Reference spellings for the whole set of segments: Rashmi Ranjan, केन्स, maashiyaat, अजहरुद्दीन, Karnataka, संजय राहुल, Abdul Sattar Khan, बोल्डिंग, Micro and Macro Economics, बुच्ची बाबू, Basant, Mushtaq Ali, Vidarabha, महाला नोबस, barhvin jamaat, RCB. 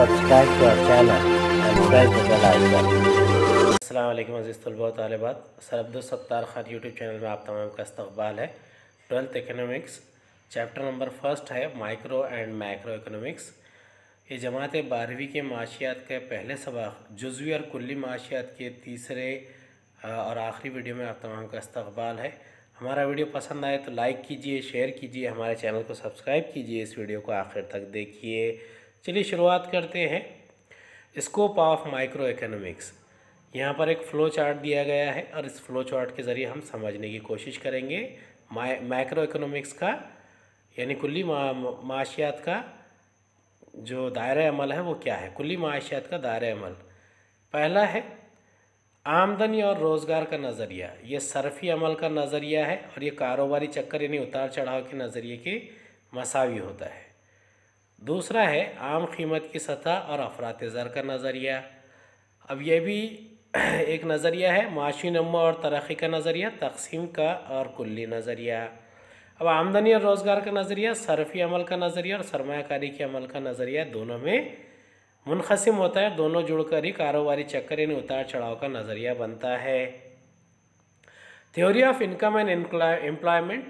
subscribe to our channel and press the bell icon. अस्सलामुअलैकुम अज़ीज़ तलबा तालिबात, sir Abdul Sattar Khan YouTube channel में आप तमाम का इस्तकबाल है। 12th economics chapter number first है माइक्रो एंड मैक्रो इकोनॉमिक्स। ये जमात 12वीं के माशियात के पहले सबक जुज़वी और कुल्ली माशियात के तीसरे और आखिरी वीडियो में आप तमाम का इस्तकबाल है। हमारा वीडियो पसंद आए तो लाइक कीजिए, शेयर कीजिए, हमारे चैनल को सब्सक्राइब कीजिए, इस वीडियो को आखिर तक देखिए। चलिए शुरुआत करते हैं। स्कोप ऑफ माइक्रो इकोनॉमिक्स, यहाँ पर एक फ़्लो चार्ट दिया गया है और इस फ़्लो चार्ट के ज़रिए हम समझने की कोशिश करेंगे माइक्रो इकोनॉमिक्स का यानी कुल्ली माशियात का जो दायरा अमल है वो क्या है। कुल्ली माशियात का दायरा अमल पहला है आमदनी और रोज़गार का नज़रिया, ये सर्फी अमल का नज़रिया है और ये कारोबारी चक्कर यानी उतार चढ़ाव के नज़रिए के मसावी होता है। दूसरा है आम कीमत की सतह और अफरातज़र का नज़रिया, अब यह भी एक नज़रिया है। माशी नमो और तरक्की का नज़रिया, तकसीम का और कुल्ली नज़रिया। अब आमदनी और रोज़गार का नज़रिया, सर्फी अमल का नज़रिया और सरमायाकारी के अमल का नज़रिया दोनों में मुनक़सिम होता है, दोनों जुड़कर ही कारोबारी चक्कर यानी उतार चढ़ाव का नज़रिया बनता है। Theory of income and employment,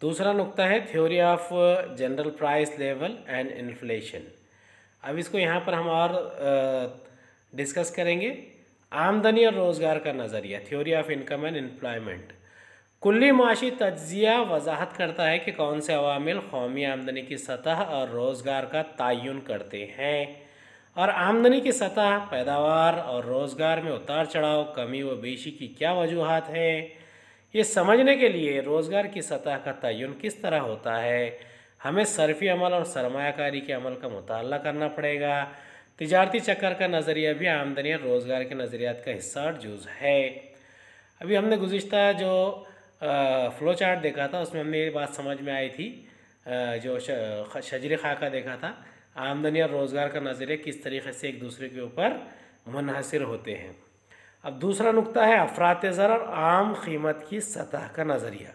दूसरा नुक्ता है theory of general price level and inflation. अब इसको यहाँ पर हम और डिस्कस करेंगे। आमदनी और रोज़गार का नज़रिया, theory of income and employment. कुल्ली माशी तज्जिया वजाहत करता है कि कौन से अवामिल कौमी आमदनी की सतह और रोज़गार का तयन करते हैं, और आमदनी की सतह, पैदावार और रोज़गार में उतार चढ़ाव, कमी व बेशी की क्या वजूहात हैं। ये समझने के लिए रोज़गार की सतह का तयन किस तरह होता है, हमें सर्फी अमल और सरमायाकारी के अमल का मुताला करना पड़ेगा। तिजारती चक्कर का नज़रिया भी आमदनी और रोज़गार के नज़रियात का हिस्सा और जुज़ है। अभी हमने गुज़िश्ता जो फ़्लो चार्ट देखा था उसमें हमने ये बात समझ में आई थी, जो शजर खाका देखा था, आमदनी और रोज़गार का नज़रिया किस तरीके से एक दूसरे के ऊपर मुनहसर होते हैं। अब दूसरा नुक्ता है अफरातज़र और आम कीमत की सतह का नज़रिया,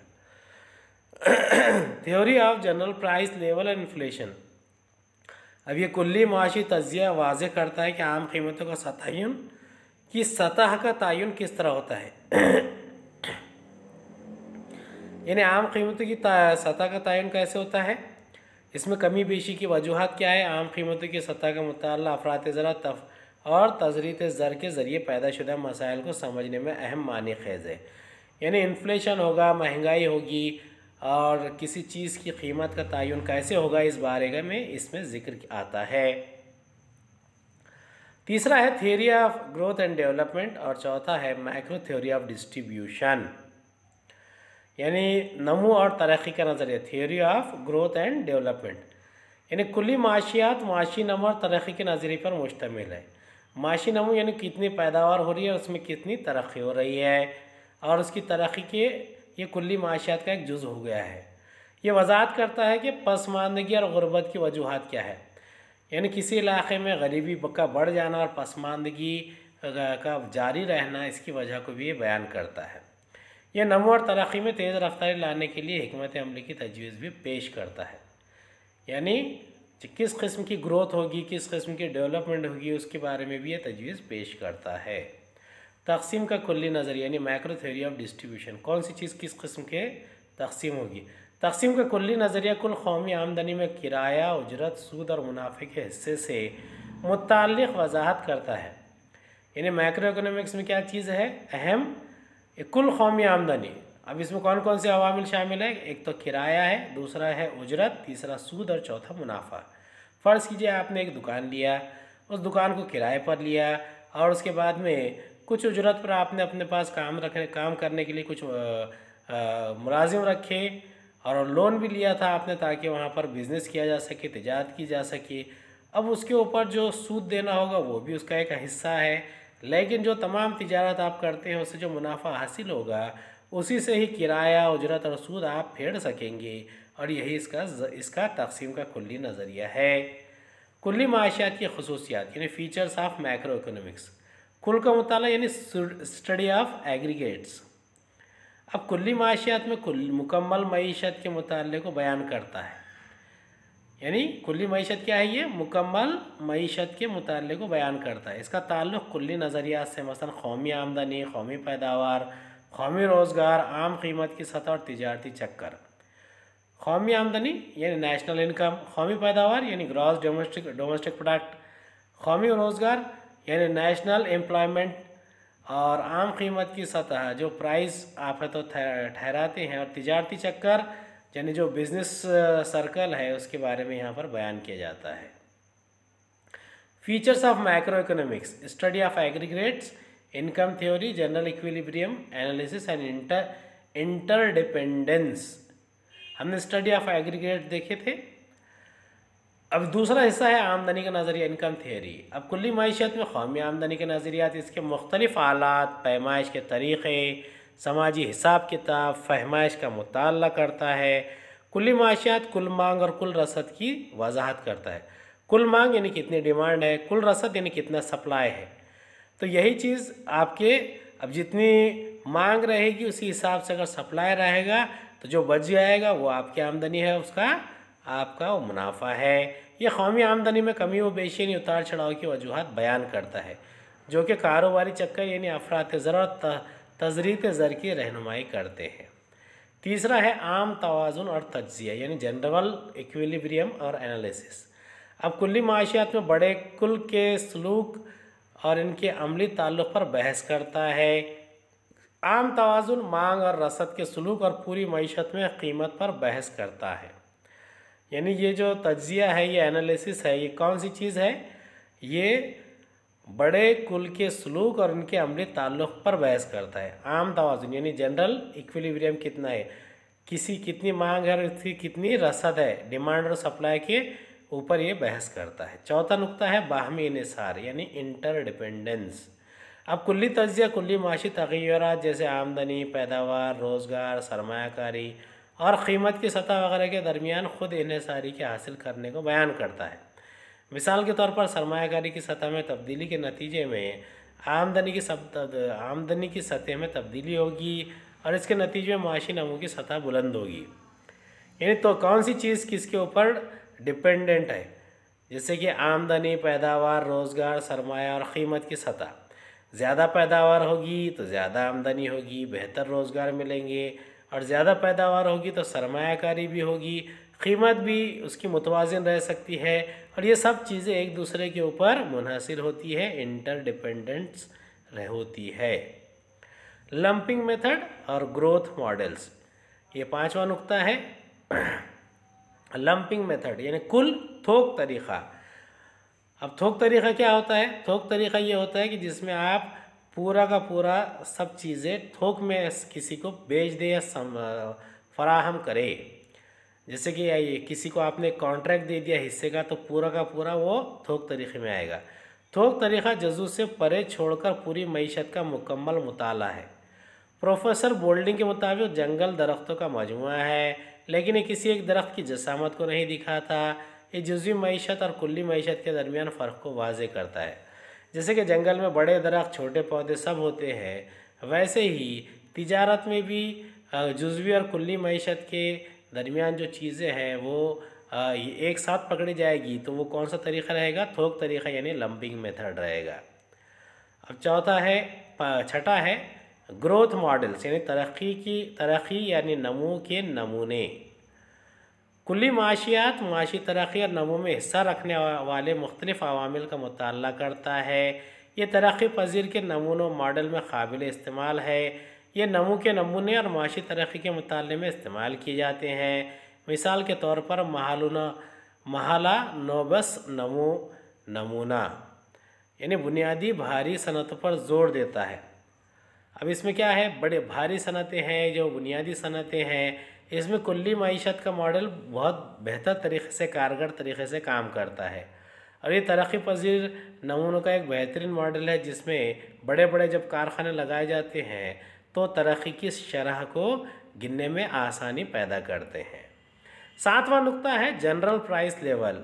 theory of general price level and inflation. अब ये कुल्ली माशी तज्जिया वाज़े करता है कि आम कीमतों का सतहन की सतह का तयन किस तरह होता है, यानी आम कीमतों की सतह का तयन कैसे होता है, इसमें कमी बेशी की वजूहत क्या है। आम कीमतों की सतह का मुताला अफरातज़र और तजरीत ज़र के ज़रिए पैदाशुदा मसाइल को समझने में अहम मानी खेज़ है, यानी इन्फ्लेशन होगा, महंगाई होगी और किसी चीज़ की कीमत का तयन कैसे होगा, इस बारे में इसमें जिक्र आता है। तीसरा है theory of growth and development, और चौथा है मैक्रो थ्योरी ऑफ डिस्ट्रीब्यूशन, यानी नमो और तरक्की का नज़रिया, theory of growth and development. यानी कुल्ली माशियात माशी नमो और तरक्की के नज़रिए पर मुश्तमिल है। माशी नमो यानी कितनी पैदावार हो रही है और उसमें कितनी तरक्की हो रही है, और उसकी तरक्की के ये कुल्ली माशियात का एक जुज़ हो गया है। ये वजाहत करता है कि पसमानदगी और गुर्बत की वजूहत क्या है, यानी किसी इलाके में गरीबी का बढ़ जाना और पसमानदगी का जारी रहना, इसकी वजह को भी ये बयान करता है। यह नमो और तरक्की में तेज़ रफ्तारी लाने के लिए हिकमत अमली की तजवीज़ भी पेश करता है, यानी किस किस्म की ग्रोथ होगी, किस किस्म की डेवलपमेंट होगी, उसके बारे में भी यह तजवीज़ पेश करता है। तकसीम का कुल्ली नज़रिया यानी मैक्रो थ्योरी ऑफ डिस्ट्रीब्यूशन, कौन सी चीज़ किस किस्म के तकसीम होगी। तकसीम का कुल्ली नज़रिया कुल कौमी आमदनी में किराया, उजरत, सूद और मुनाफे के हिस्से से मुताल्लिक़ वजाहत करता है, यानी मैक्रो इकोनॉमिक्स में क्या चीज़ है अहम, कुल कौमी आमदनी। अब इसमें कौन कौन से अवामिल शामिल है, एक तो किराया है, दूसरा है उजरत, तीसरा सूद और चौथा मुनाफा। फ़र्ज़ कीजिए आपने एक दुकान लिया, उस दुकान को किराए पर लिया और उसके बाद में कुछ उजरत पर आपने अपने पास काम करने के लिए कुछ मुलाजिम रखे और लोन भी लिया था आपने, ताकि वहाँ पर बिज़नेस किया जा सके, तिजारत की जा सके। अब उसके ऊपर जो सूद देना होगा वो भी उसका एक हिस्सा है, लेकिन जो तमाम तिजारत आप करते हैं उससे जो मुनाफा हासिल होगा उसी से ही किराया, उजरत और सूद आप फेर सकेंगे, और यही इसका तकसीम का कुल्ली नज़रिया है। कुल्ली माशियात की खसूसियात यानी फ़ीचर्स ऑफ मैक्रो इकोनॉमिक्स, कुल का मुताला यानी स्टडी ऑफ एग्रीगेट्स। अब कुल्ली माशियात में मुकम्मल मईशत के मुताले को बयान करता है, यानी कुल्ली मईशत क्या है, ये मुकम्मल मईशत के मुताल्लिक़ को बयान करता है। इसका ताल्लुक़ कुल्ली नज़रियात से, मसलन कौमी आमदनी, कौमी पैदावार, कौमी रोज़गार, आम कीमत की सतह और तिजारती चक्कर। कौमी आमदनी यानी नेशनल इनकम, कौमी पैदावार यानी ग्रॉस डोमेस्टिक प्रोडक्ट, कौमी रोज़गार यानी नेशनल एम्प्लॉयमेंट और आम कीमत की सतह जो प्राइस आप है तो ठहराते हैं, और तिजारती चक्कर यानी जो बिज़नेस सर्कल है उसके बारे में यहाँ पर बयान किया जाता है। Features of micro economics, study of aggregates, income theory, general equilibrium analysis and interdependence. हमने स्टडी ऑफ एग्रीगेट देखे थे। अब दूसरा हिस्सा है आमदनी का नज़रिया, इनकम थ्योरी। अब कुल्ली मईशत में कौमी आमदनी के नज़रियात, इसके मुख्तलिफ हालात, पैमाइश के तरीक़े, समाजी हिसाब किताब, फहमाइश का मुताला करता है। कुल्ली माशियात कुल मांग और कुल रसद की वजाहत करता है। कुल मांग यानी कितनी डिमांड है, कुल रसद यानी कितना सप्लाई है। तो यही चीज़ आपके, अब जितनी मांग रहेगी उसी हिसाब से अगर सप्लाई रहेगा तो जो बच जाएगा वो आपकी आमदनी है, उसका आपका वो मुनाफा है। ये कौमी आमदनी में कमी व बेचैनी, उतार चढ़ाव की वजूहत बयान करता है, जो कि कारोबारी चक्कर यानी अफरात ज़रूरत, तजरीत ज़र की रहनुमाई करते हैं। तीसरा है आम तवाज़ुन और तज्ज़िया यानी जनरल इक्विलिब्रियम और एनालिसिस। अब कुल्ली माशियात में बड़े कुल के सलूक और इनके अमली ताल्लुक़ पर बहस करता है। आम तवाज़ुन, मांग और रसद के सलूक और पूरी मईशत में कीमत पर बहस करता है। यानी ये जो तज्ज़िया है, ये एनालिसिस है, ये कौन सी चीज़ है, ये बड़े कुल के सलूक और उनके अमली ताल्लुक़ पर बहस करता है। आम तवाज़ुन यानी जनरल इक्विलिब्रियम कितना है, किसी कितनी मांग है और उसकी कितनी रसद है, डिमांड और सप्लाई के ऊपर ये बहस करता है। चौथा नुक्ता है बाहमी इन्हिसार यानी इंटरडिपेंडेंस। अब कुल्ली तज्ज़िया कुल्ली माशी तग़य्युरात जैसे आमदनी, पैदावार, रोज़गार, सरमायाकारी और कीमत की सतह वगैरह के दरमियान ख़ुद इन्हिसारी के हासिल करने को बयान करता है। मिसाल के तौर पर सरमायाकारी की सतह में तब्दीली के नतीजे में आमदनी की सतह में तब्दीली होगी और इसके नतीजे में माशी नमू की सतह बुलंद होगी। यानी तो कौन सी चीज़ किसके ऊपर डिपेंडेंट है, जैसे कि आमदनी, पैदावार, रोज़गार, सरमाया और कीमत की सतह। ज़्यादा पैदावार होगी तो ज़्यादा आमदनी होगी, बेहतर रोज़गार मिलेंगे, और ज़्यादा पैदावार होगी तो सरमायाकारी भी होगी, कीमत भी उसकी मुतवाज़िन रह सकती है, और ये सब चीज़ें एक दूसरे के ऊपर मुनहसिर होती है, इंटरडिपेंडेंस रह होती है। लंपिंग मेथड और ग्रोथ मॉडल्स, ये पांचवा नुक्ता है। लंपिंग मेथड यानी कुल थोक तरीक़ा। अब थोक तरीक़ा क्या होता है? थोक तरीक़ा ये होता है कि जिसमें आप पूरा का पूरा सब चीज़ें थोक में किसी को बेच दे या फराहम करें। जैसे कि ये किसी को आपने कॉन्ट्रैक्ट दे दिया हिस्से का पूरा वो थोक तरीक़े में आएगा। थोक तरीक़ा जजू से परे छोड़कर पूरी मईशत का मुकम्मल मुताला है। प्रोफेसर बोल्डिंग के मुताबिक जंगल दरख्तों का मजमुआ है, लेकिन ये किसी एक दरख्त की जसामत को नहीं दिखाता। ये जुज़वी मईशत और कुल्ली मईशत के दरमियान फ़र्क को वाज़े करता है। जैसे कि जंगल में बड़े दरख्त, छोटे पौधे सब होते हैं, वैसे ही तिजारत में भी जुज़वी और कुल्ली मईशत के दरमियान जो चीज़ें हैं वो एक साथ पकड़ी जाएगी, तो वो कौन सा तरीक़ा रहेगा? थोक तरीक़ा यानी लंपिंग मेथड रहेगा। अब चौथा है, छठा है ग्रोथ मॉडल्स यानी तरक्की यानी नमू के नमूने। कुल्ली माशियात माशी तरक्की और नमू में हिस्सा रखने वाले मुख्तलिफ अवामिल का मुताला करता है। ये तरक्की पजीर के नमूनों मॉडल में काबिल इस्तेमाल है। ये नमू के नमूने और माशी तरक्की के मुताले में इस्तेमाल किए जाते हैं। मिसाल के तौर पर महाला नोबस नमू नमूना यानी बुनियादी भारी सनतों पर जोर देता है। अब इसमें क्या है, बड़े भारी सनतें हैं, जो बुनियादी सनतें हैं, इसमें कुल्ली मईशत का मॉडल बहुत बेहतर तरीक़े से, कारगर तरीक़े से काम करता है, और ये तरक्की पजीर नमूनों का एक बेहतरीन मॉडल है, जिसमें बड़े बड़े जब कारखाने लगाए जाते हैं तो तरक्की की शरह को गिनने में आसानी पैदा करते हैं। सातवां नुक्ता है जनरल प्राइस लेवल,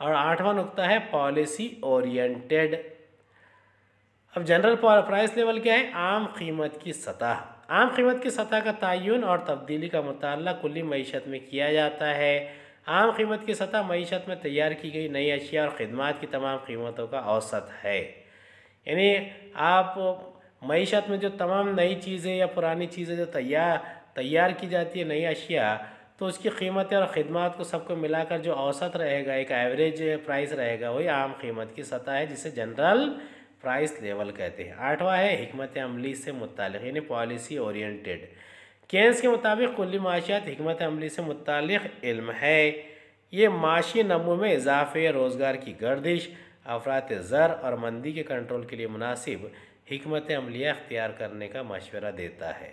और आठवां नुक्ता है पॉलिसी ओरिएंटेड। अब जनरल प्राइस लेवल क्या है? आम कीमत की सतह। आम कीमत की सतह का तयन और तब्दीली का मुताल्ला कुल्ली मईशत में किया जाता है। आम कीमत की सतह मीशत में तैयार की गई नई अशिया और ख़िदमत की तमाम कीमतों का औसत है। यानी आप मीशत में जो तमाम नई चीज़ें या पुरानी चीज़ें जो तैयार की जाती है नई अशिया, तो उसकी कीमतें और ख़िदमत को सबको मिलाकर जो औसत रहेगा, एक एवरेज प्राइस रहेगा, वही आम कीमत की सतह है जिसे जनरल प्राइस लेवल कहते हैं। आठवां है हिकमत अमली से मुतालिक़ यानी पॉलिसी ओरिएंटेड। केन्स के मुताबिक कुल्ली माशियात हिकमत अमली से मुतालिक़ इल्म है। ये माशी नमू में इजाफे, रोज़गार की गर्दिश, अफरात ज़र और मंदी के कंट्रोल के लिए मुनासिब हिकमत अमलिया अख्तियार करने का मशवरा देता है।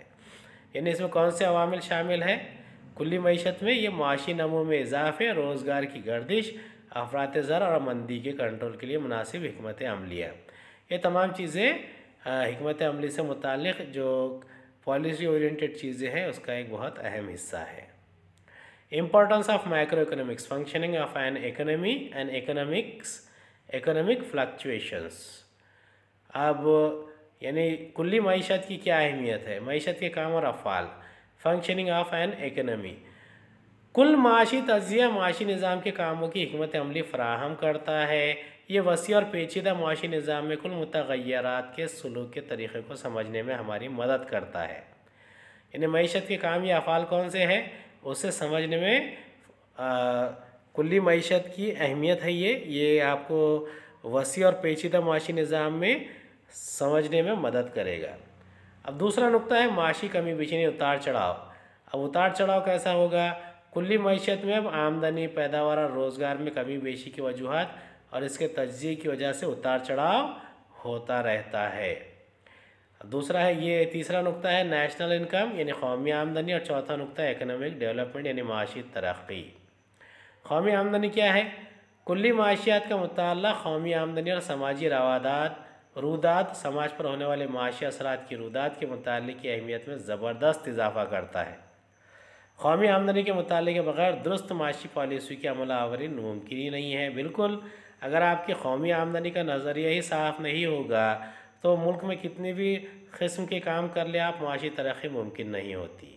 यानी इसमें कौन से अवामिल शामिल हैं? कुल्ली मीशत में ये माशी नमू में इजाफे, रोज़गार की गर्दिश, अफरात ज़र और मंदी के कंट्रोल के लिए मुनासिब हिकमत अमलिया, ये तमाम चीज़ें हिकमत अमली से मुतालिक़ जो पॉलिसी ओरिएंटेड चीज़ें हैं उसका एक बहुत अहम हिस्सा है। Importance of micro economics, functioning of an economy and economic fluctuations. अब यानी कुल्ली मीशत की क्या अहमियत है, मीशत के काम और अफ़ाल, फंक्शनिंग ऑफ एन इकोनॉमी। कुल माशी तजिया माशी निज़ाम के कामों की हिकमत अमली फ़राहम करता है। ये वसी और पेचीदा माशी निज़ाम में कुल मुतग़य्यरात के सलूक के तरीक़े को समझने में हमारी मदद करता है। यानी मीशत के काम या अफ़ाल कौन से हैं उसे समझने में कुल्ली मीशत की अहमियत है। ये आपको वसी और पेचीदा माशी निज़ाम में समझने में मदद करेगा। अब दूसरा नुक्ता है माशी कमी बेचनी, उतार चढ़ाव। अब उतार चढ़ाव कैसा होगा? कुल्ली मीशत में अब आमदनी, पैदावार और रोज़गार में कमी बेशी की वजूहत और इसके तजिए की वजह से उतार चढ़ाव होता रहता है। दूसरा है ये तीसरा नुक्ता है नेशनल इनकम यानी कौमी आमदनी, और चौथा नुक्ता है इकनॉमिक डेवलपमेंट यानी माशी तरक्की। कौमी आमदनी क्या है? कुल्ली माशियात का मुताल्ला कौमी आमदनी और समाजी रवादात, रूदात, समाज पर होने वाले माशी असरात की रूदात के मुताल्लिक़ की अहमियत में ज़बरदस्त इजाफा करता है। कौमी आमदनी के मुताल्लिक़ के बगैर दुरुस्त माशी पॉलिसी की अमल आवरी मुमकिन ही नहीं है। बिल्कुल, अगर आपकी कौमी आमदनी का नज़रिया ही साफ़ नहीं होगा तो मुल्क में कितनी भी किस्म के काम कर ले आप, माशी तरक्की मुमकिन नहीं होती।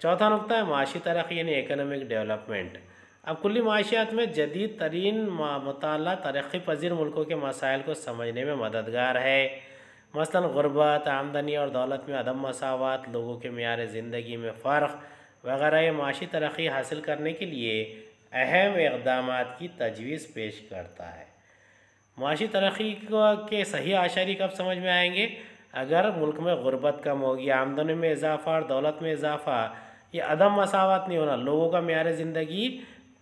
चौथा नुक्ता है माशी तरक्की यानी इकनॉमिक डेवलपमेंट। अब कुल्ली माशियात में जदीद तरीन मुताला तरक्की पजीर मुल्कों के मसाइल को समझने में मददगार है। मसलन गुरबत, आमदनी और दौलत में अदम मसावत, लोगों के म्यार ज़िंदगी में फ़र्क वगैरह माशी तरक्की हासिल करने के लिए अहम इकदाम की तजवीज़ पेश करता है। माशी तरक्की के सही आशारी कब समझ में आएंगे? अगर मुल्क में गुरबत कम होगी, आमदनी में इजाफा और दौलत में इजाफा, ये अदम मसावत नहीं होना, लोगों का म्यार ज़िंदगी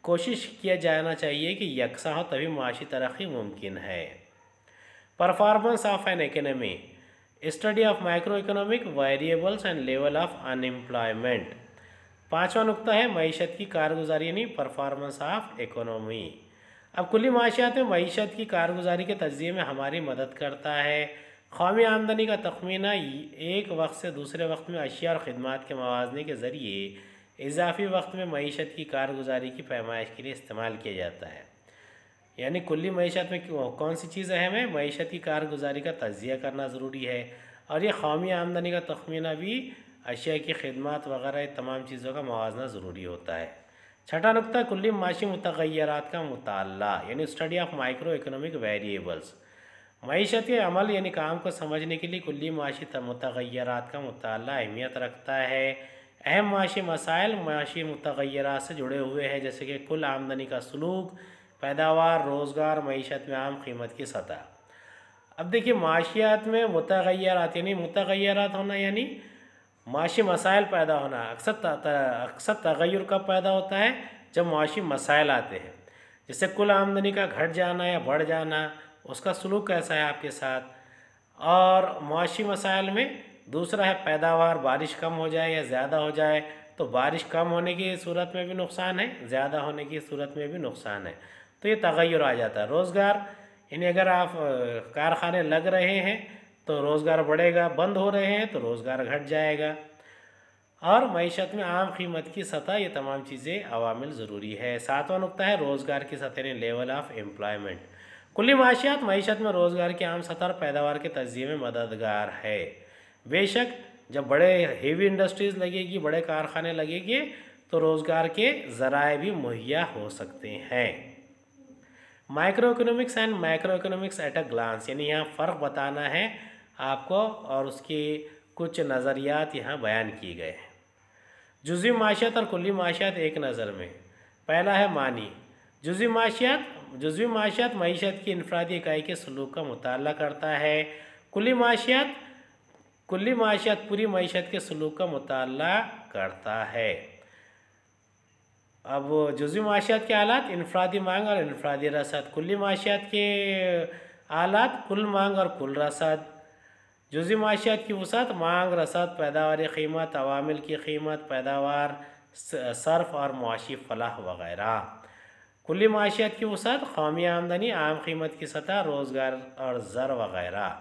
कोशिश किया जाना चाहिए कि यकसा हो, तभी माशी तरक्की मुमकिन है। Performance of an economy, study of micro economic variables and level of unemployment. पाँचवा नुक्ता है मीशत की कारगुजारी यानी परफॉर्मेंस ऑफ इकोनॉमी। अब कुल्ली माशियात में मीशत की कारगुजारी के तजिए में हमारी मदद करता है। कौमी आमदनी का तखमीना एक वक्त से दूसरे वक्त में अशिया और ख़िदमत के मवाजने के ज़रिए इजाफी वक्त में मीशत की कारगुजारी की पैमाइश के लिए इस्तेमाल किया जाता है। यानी कुल्ली मीशत में कौन सी चीज़ अहम है? मीशत की कारगुजारी का तजिया करना ज़रूरी है, और यह कौमी आमदनी का तखमीना भी अशिया की खिदमत वगैरह तमाम चीज़ों का मवाजना ज़रूरी होता है। छठा नुक्ता कुल्ली माशी मुतग़य्यरात का मुताल्ला यानी study of micro economic variables. मीशत के अमल यानी काम को समझने के लिए कुल्ली माशी मुतग़य्यरात का मुताल्ला अहमियत रखता है। अहम माशी मसाइल माशी मुतग़य्यरात से जुड़े हुए हैं, जैसे कि कुल आमदनी का सलूक, पैदावार, रोज़गार, मीशत में आम कीमत की सतह। अब देखिए माशियात में मुतग़य्यरात यानी मुतग़य्यरात होना यानी माशी मसाइल पैदा होना। अक्सर तग़य्युर कब पैदा होता है? जब माशी मसाइल आते हैं, जैसे कुल आमदनी का घट जाना या बढ़ जाना, उसका सलूक कैसा है आपके साथ। और माशी मसाइल में दूसरा है पैदावार, बारिश कम हो जाए या ज़्यादा हो जाए, तो बारिश कम होने की सूरत में भी नुकसान है, ज़्यादा होने की सूरत में भी नुकसान है, तो ये तग़य्युर आ जाता है। रोज़गार यानी अगर आप कारखाने लग रहे हैं तो रोज़गार बढ़ेगा, बंद हो रहे हैं तो रोज़गार घट जाएगा। और मीशत में आम कीमत की सतह, ये तमाम चीज़ें अवामिल ज़रूरी है। सातवां नुक्ता है रोज़गार की सतह यानी लेवल ऑफ एम्प्लॉयमेंट। कुल्ली माशियात मीशत में रोज़गार की आम सतह और पैदावार के तजिए में मददगार है। बेशक जब बड़े हेवी इंडस्ट्रीज़ लगेगी, बड़े कारखाने लगेंगे तो रोज़गार के ज़राए भी मुहैया हो सकते हैं। Micro economics and micro economics at a glance, यानी यहाँ फ़र्क बताना है आपको, और उसके कुछ नज़रियात यहाँ बयान किए गए हैं। जुज़वी माशियात और कुल्ली माशियात एक नज़र में। पहला है मानी जुज़वी माशियात। जुज़वी माशियात मईशत की इनफरादी इकाई के सलूक का मुताला करता है। कुल्ली माशियात पूरी मईशत के सलूक का मुताला करता है। अब जुज़वी माशियात के आलात इनफरादी मांग और इनफरादी रसद, कुल्ली माशियात के आलात कुल मांग और कुल रसद। जुज़वी माशियात की वसत मांग, रसद, पैदावारी कीमत, अवामिल की कीमत, पैदावार, सर्फ और मुआशी फलाह वगैरह। कुल्ली माशियात की वसत कौमी आमदनी, आम कीमत की सतह, रोज़गार और ज़र वगैरह।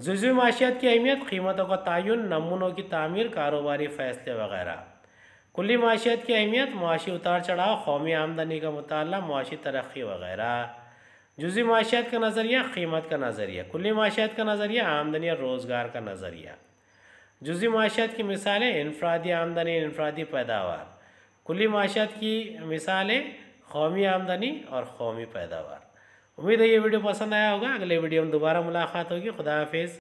जुज़वी माशियात की अहमियत, कीमतों का तयन, नमूनों की तामीर, कारोबारी फ़ैसले वगैरह। कुल्ली माशियात की अहमियत, माशी उतार चढ़ाव, कौमी आमदनी का मुताला, माशी तरक्की वगैरह। जुज़वी माशियात का नज़रिया, कीमत का नज़रिया। कुल्ली माशियात का नज़रिया, आमदनी और रोज़गार का नज़रिया। जुज़वी माशियात की मिसालें, इनफरादी आमदनी, इनफरादी पैदावार। कुल्ली माशियात की मिसालें, कौमी आमदनी और कौमी पैदावार। उम्मीद है ये वीडियो पसंद आया होगा। अगले वीडियो में दोबारा मुलाकात होगी। खुदा हाफिज़।